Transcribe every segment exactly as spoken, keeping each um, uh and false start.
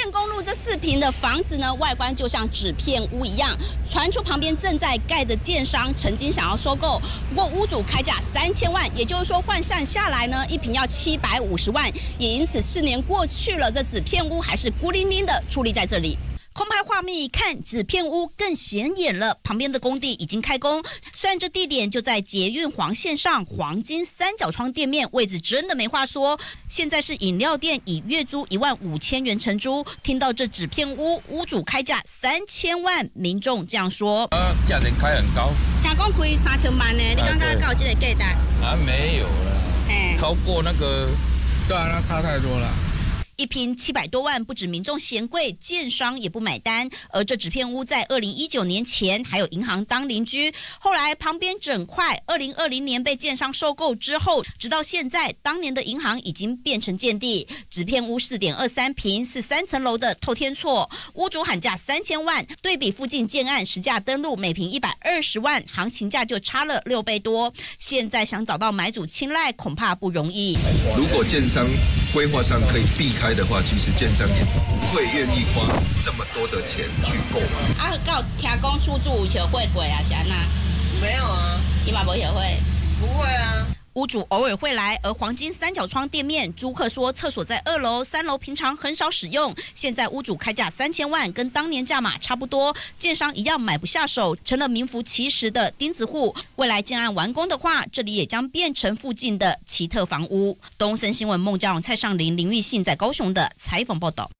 建公路这四坪的房子呢，外观就像纸片屋一样。传出旁边正在盖的建商曾经想要收购，不过屋主开价三千万，也就是说换算下来呢，一坪要七百五十万。也因此四年过去了，这纸片屋还是孤零零的矗立在这里。 空拍画面一看，纸片屋更显眼了。旁边的工地已经开工，虽然这地点就在捷运黄线上黄金三角窗店面，位置真的没话说。现在是饮料店，以月租一万五千元承租。听到这纸片屋屋主开价三千万，民众这样说：啊，价钱开很高，假公亏三千万呢？你刚刚搞这个价单？啊，没有了，哎，超过那个，对啊，那差太多了。 一坪七百多万，不止民众嫌贵，建商也不买单。而这纸片屋在二零一九年前还有银行当邻居，后来旁边整块，二零二零年被建商收购之后，直到现在，当年的银行已经变成建地。纸片屋四点二三坪是三层楼的透天厝，屋主喊价三千万，对比附近建案实价登录每坪一百二十万，行情价就差了六倍多。现在想找到买主青睐，恐怕不容易。如果建商规划上可以避开。 的话，其实建商也不会愿意花这么多的钱去购买。啊，到听讲出租有协会过啊，是安那？没有啊，伊嘛无协会。不会啊。屋主偶尔会来，而黄金三角窗店面租客说，厕所在二楼、三楼，平常很少使用。现在屋主开价三千万，跟当年价码差不多，建商一样买不下手，成了名副其实的钉子户。未来建案完工的话，这里也将变成附近的奇特房屋。东森新闻孟佳荣、蔡尚林、林玉信在高雄的采访报道。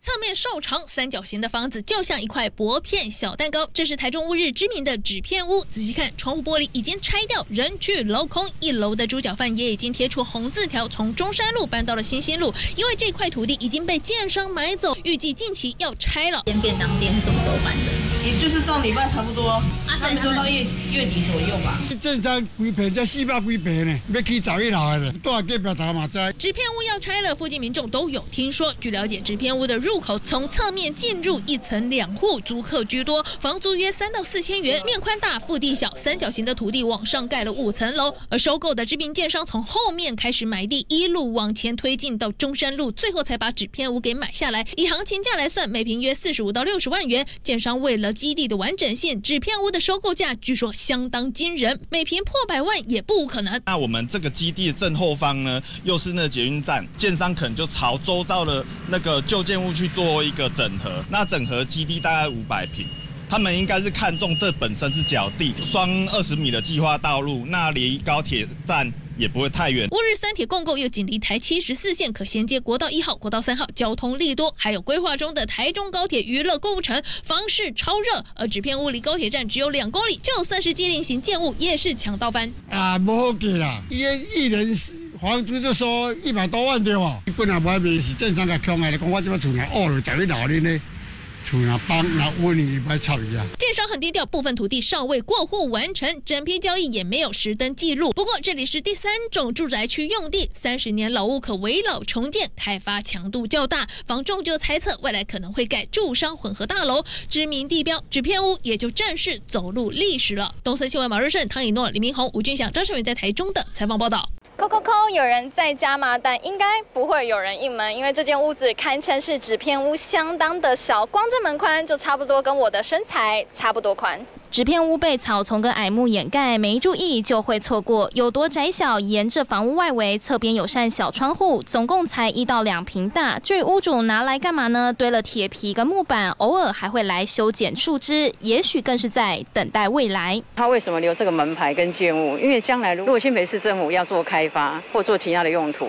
侧面瘦长三角形的房子就像一块薄片小蛋糕，这是台中乌日知名的纸片屋。仔细看，窗户玻璃已经拆掉，人去楼空。一楼的猪脚饭也已经贴出红字条，从中山路搬到了新兴路，因为这块土地已经被建商买走，预计近期要拆了。便当店什么时候搬的？也就是上礼拜差不多，差不多到月月底左右吧。建商规平才四百几平呢，要去找一楼的，多少个别头嘛在。纸片屋要拆了，附近民众都有听说。据了解，纸片屋的入 入口从侧面进入，一层两户，租客居多，房租约三到四千元，面宽大，腹地小，三角形的土地往上盖了五层楼。而收购的知名建商从后面开始买地，一路往前推进到中山路，最后才把纸片屋给买下来。以行情价来算，每坪约四十五到六十万元。建商为了基地的完整性，纸片屋的收购价据说相当惊人，每坪破百万也不无可能。那我们这个基地正后方呢，又是那捷运站，建商可能就朝周遭的那个旧建物。 去做一个整合，那整合基地大概五百坪，他们应该是看中这本身是角地，双二十米的计划道路，那离高铁站。 也不会太远。乌日三铁共构又紧邻台七十四线，可衔接国道一号、国道三号，交通利多。还有规划中的台中高铁娱乐购物城，房市超热。而纸片屋离高铁站只有两公里，就算是机灵型建物，也是抢到翻。啊，不好给啦，一一人房租就收一百多万对哦。本来买面是正常个空来，你讲我怎么从来二楼走去哪里呢？ 建商很低调，部分土地尚未过户完成，整批交易也没有实登记录。不过这里是第三种住宅区用地，三十年老屋可围老重建，开发强度较大。房仲就猜测未来可能会盖住商混合大楼，知名地标纸片屋也就正式走入历史了。东森新闻马日盛、唐以诺、李明宏、吴俊祥、张胜远在台中的采访报道。 扣扣扣！有人在家吗？但应该不会有人应门，因为这间屋子堪称是纸片屋相当的小，光这门宽就差不多跟我的身材差不多宽。纸片屋被草丛跟矮木掩盖，没注意就会错过。有多窄小？沿着房屋外围侧边有扇小窗户，总共才一到两坪大。至于屋主拿来干嘛呢？堆了铁皮跟木板，偶尔还会来修剪树枝，也许更是在等待未来。他为什么留这个门牌跟建物？因为将来如果新北市政府要做开 发或做其他的用途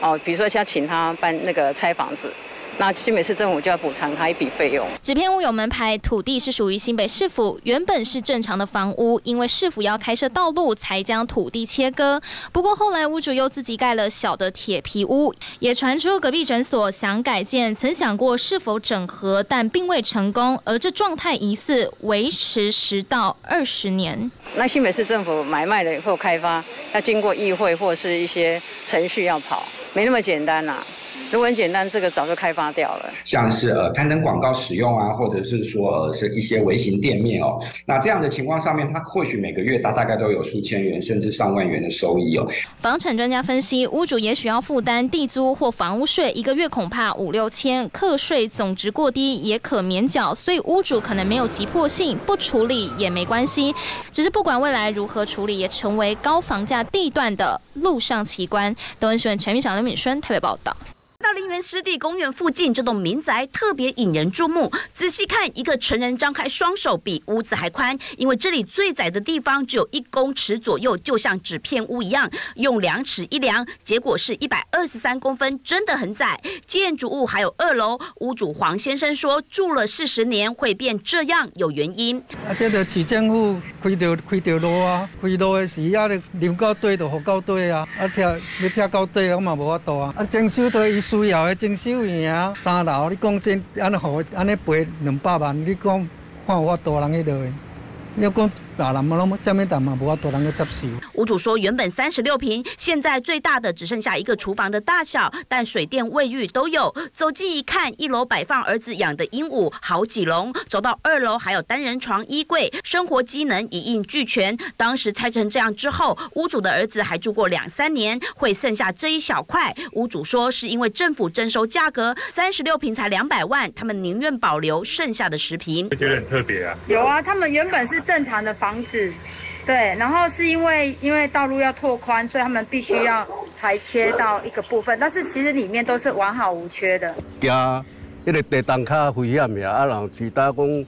哦，比如说像请他搬那个拆房子，那新北市政府就要补偿他一笔费用。纸片屋有门牌，土地是属于新北市府，原本是正常的房屋，因为市府要开设道路才将土地切割。不过后来屋主又自己盖了小的铁皮屋，也传出隔壁诊所想改建，曾想过是否整合，但并未成功，而这状态疑似维持十到二十年。 那新北市政府买卖的或开发，要经过议会或是一些程序要跑，没那么简单啦、啊。如果很简单，这个早就开发掉了。像是呃刊登广告使用啊，或者是说、呃、是一些微型店面哦，那这样的情况上面，它或许每个月它大概都有数千元甚至上万元的收益哦。房产专家分析，屋主也许要负担地租或房屋税，一个月恐怕五六千，课税总值过低也可免缴，所以屋主可能没有急迫性，不处理也没关系。只是不管未来如何处理，也成为高房价地段的路上奇观。抖音新闻陈玉祥、刘敏轩台北报道。大林园湿地公园附近这栋民宅特别引人注目，仔细看，一个成人张开双手比屋子还宽，因为这里最窄的地方只有一公尺左右，就像纸片屋一样，用量尺一量，结果是一百二十三公分，真的很窄。建筑物还有二楼，屋主黄先生说，住了四十年会变这样有原因。啊，这个市政府开条开条路啊，开路的时啊，你流到底就河到底啊，啊拆你拆到底我嘛无法度啊，啊征收到伊。需要的征收员啊，三楼你讲真，安尼好，安尼赔两百万，你讲看我大人迄落的，你讲。屋主说，原本三十六坪，现在最大的只剩下一个厨房的大小，但水电、卫浴都有。走近一看，一楼摆放儿子养的鹦鹉好几笼，走到二楼还有单人床、衣柜，生活机能一应俱全。当时拆成这样之后，屋主的儿子还住过两三年，会剩下这一小块。屋主说，是因为政府征收价格，三十六坪才两百万，他们宁愿保留剩下的十坪。我觉得很特别啊。有啊，他们原本是正常的房。房子，对，然后是因为因为道路要拓宽，所以他们必须要裁切到一个部分，但是其实里面都是完好无缺的。惊，迄个地动较危险呀，啊，然后其他讲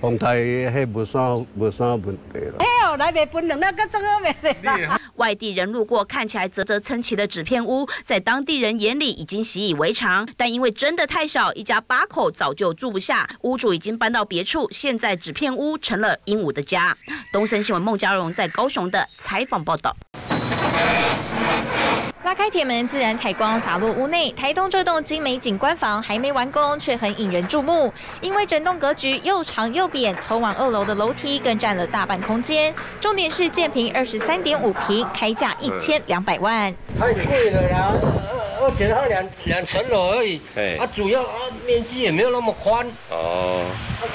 风台迄无啥无啥问题啦。哎呦，来袂分两那个怎个袂嘞啦？外地人路过，看起来啧啧称奇的纸片屋，在当地人眼里已经习以为常，但因为真的太小，一家八口早就住不下，屋主已经搬到别处，现在纸片屋成了鹦鹉的家。东森新闻孟佳荣在高雄的采访报道。拉开铁门，自然采光洒落屋内。台东这栋精美景观房还没完工，却很引人注目，因为整栋格局又长又扁，通往二楼的楼梯更占了大半空间。重点是建坪二十三点五坪，开价一千两百万。太贵了啦，二点二两两层楼而已。哎，它主要啊面积也没有那么宽。哦，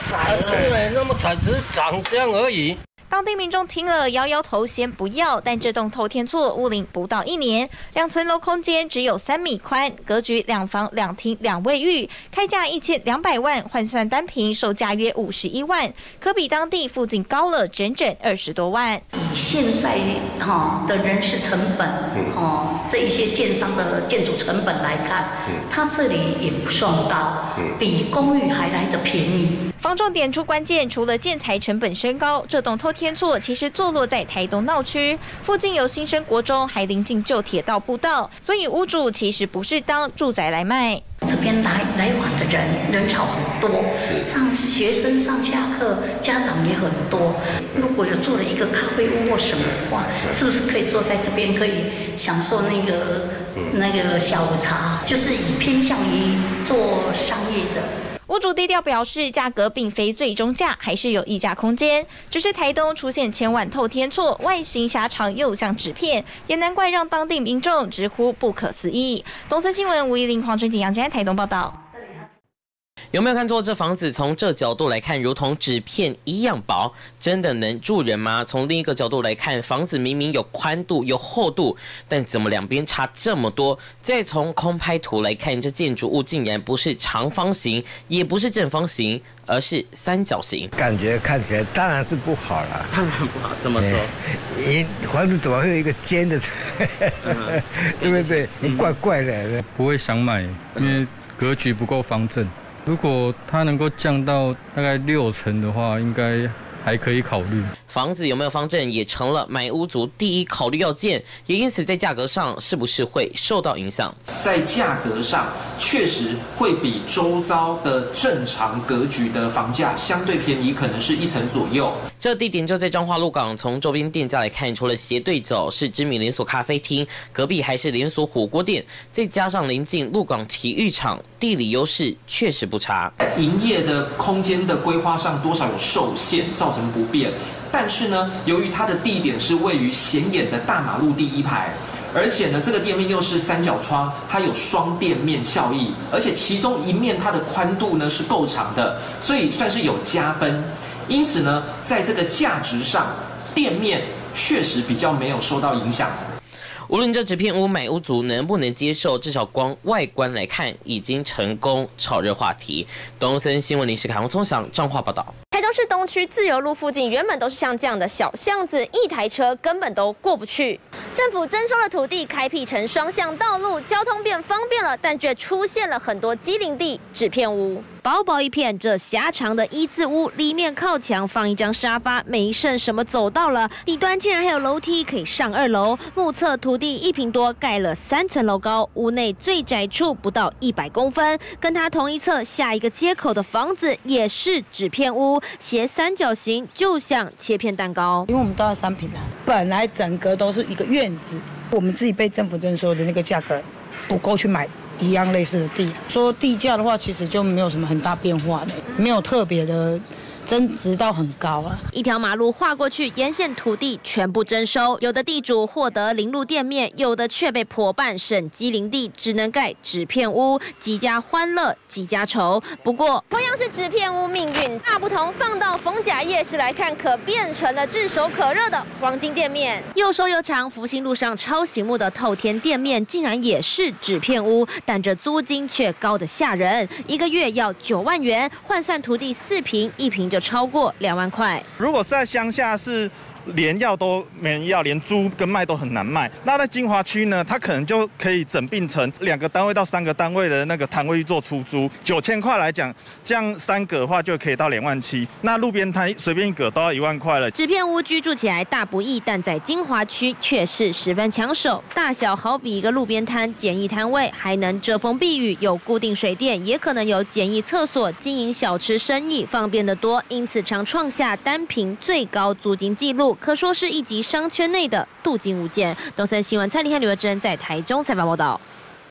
窄对，那么窄只是长这样而已。当地民众听了摇摇头，先不要。但这栋透天厝屋龄不到一年，两层楼空间只有三米宽，格局两房两厅两卫浴，开价一千两百万，换算单坪售价约五十一万，可比当地附近高了整整二十多万。现在哈的人事成本，哦，这一些建商的建筑成本来看，它这里也不算高，比公寓还来得便宜。房仲点出关键，除了建材成本升高，这栋透天厝其实坐落在台东闹区附近，有新生国中，还临近旧铁道步道，所以屋主其实不是当住宅来卖。这边来来往的人人潮很多，上学生上下课，家长也很多。如果有做了一个咖啡屋或什么的话，是不是可以坐在这边，可以享受那个那个下午茶？就是以偏向于做商业的。屋主低调表示，价格并非最终价，还是有议价空间。只是台东出现千万透天厝，外形狭长又像纸片，也难怪让当地民众直呼不可思议。东森新闻吴依林、黄春景、杨家台东报道。有没有看错？这房子从这角度来看，如同纸片一样薄，真的能住人吗？从另一个角度来看，房子明明有宽度、有厚度，但怎么两边差这么多？再从空拍图来看，这建筑物竟然不是长方形，也不是正方形，而是三角形。感觉看起来当然是不好了，当然不好。这么说，你房子怎么会有一个尖的？嗯、对不对？嗯、怪怪的，不会想买，因为格局不够方正。如果它能够降到大概六成的话，应该还可以考虑。房子有没有方正也成了买屋族第一考虑要件，也因此在价格上是不是会受到影响？在价格上确实会比周遭的正常格局的房价相对便宜，可能是一成左右。这地点就在彰化鹿港，从周边店家来看，除了斜对角是知名连锁咖啡厅，隔壁还是连锁火锅店，再加上临近鹿港体育场，地理优势确实不差。营业的空间的规划上多少有受限，造成不变，但是呢，由于它的地点是位于显眼的大马路第一排，而且呢，这个店面又是三角窗，它有双店面效益，而且其中一面它的宽度呢是够长的，所以算是有加分。因此呢，在这个价值上，店面确实比较没有受到影响。 无论这纸片屋买屋族能不能接受，至少光外观来看，已经成功炒热话题。东森新闻林世凯、洪聪祥、彰化报道。台中市东区自由路附近原本都是像这样的小巷子，一台车根本都过不去。政府征收了土地，开辟成双向道路，交通变方便了，但却出现了很多畸零地纸片屋。 薄薄一片，这狭长的一字屋里面靠墙放一张沙发，没剩什么走道了。底端竟然还有楼梯可以上二楼。目测土地一坪多，盖了三层楼高，屋内最窄处不到一百公分。跟它同一侧下一个街口的房子也是纸片屋，斜三角形，就像切片蛋糕。因为我们到了三坪了，本来整个都是一个院子，我们自己被政府征收的那个价格不够去买。 一样类似的地，说地价的话，其实就没有什么很大变化的，没有特别的增值到很高啊。一条马路划过去，沿线土地全部征收，有的地主获得零路店面，有的却被破半省畸零地，只能盖纸片屋，几家欢乐几家愁。不过，同样是纸片屋，命运大不同。放到逢甲夜市来看，可变成了炙手可热的黄金店面。又瘦又长，福兴路上超醒目的透天店面，竟然也是纸片屋。 但这租金却高得吓人，一个月要九万元，换算土地四坪，一坪就超过两万块。如果是在乡下是。 连要都没人要，连租跟卖都很难卖。那在金华区呢，它可能就可以整并成两个单位到三个单位的那个摊位去做出租。九千块来讲，这样三个的话就可以到两万七。那路边摊随便一个都要一万块了。纸片屋居住起来大不易，但在金华区却是十分抢手。大小好比一个路边摊，简易摊位还能遮风避雨，有固定水电，也可能有简易厕所，经营小吃生意方便得多，因此常创下单坪最高租金纪录。 可说是一级商圈内的镀金物件。东森新闻蔡丽汉、刘文珍在台中采访报道。